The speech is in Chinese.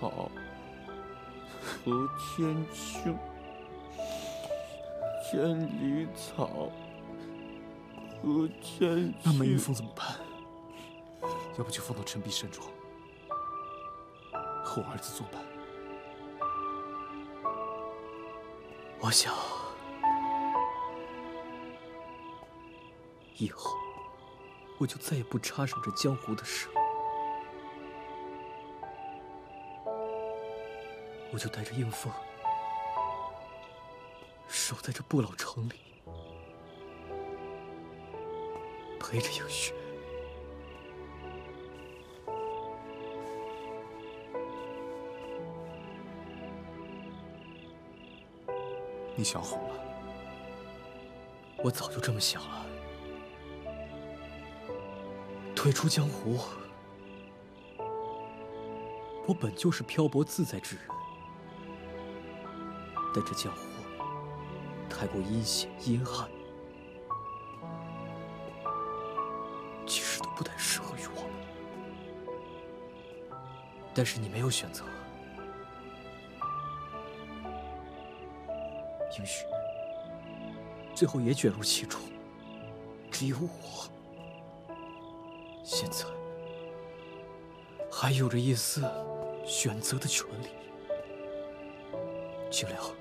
好，河间青，千里草，河间……那梅玉凤怎么办？要不就放到陈璧身中，和我儿子作伴。我想，以后我就再也不插手这江湖的事。 我就带着应凤，守在这不老城里，陪着应雪。你想好了？我早就这么想了。退出江湖，我本就是漂泊自在之人。 但这江湖太过阴险阴暗，其实都不太适合于我们。但是你没有选择，也许最后也卷入其中。只有我，现在还有着一丝选择的权利。清凉。